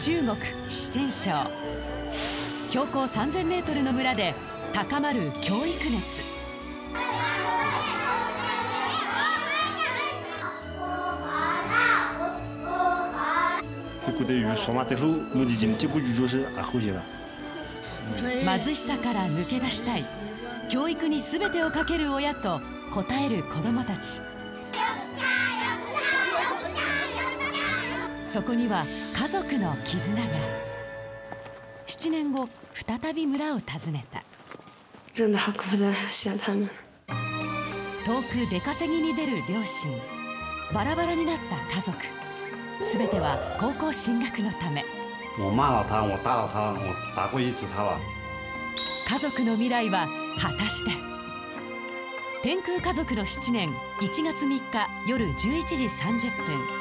中国四川省、標高 3000m の村で高まる教育熱。貧しさから抜け出したい、教育に全てをかける親と答える子どもたち。そこには家族の絆が。7年後再び村を訪ねた。遠く出稼ぎに出る両親、バラバラになった家族、全ては高校進学のため。家族の未来は果たして。天空家族の7年1月3日夜11時30分。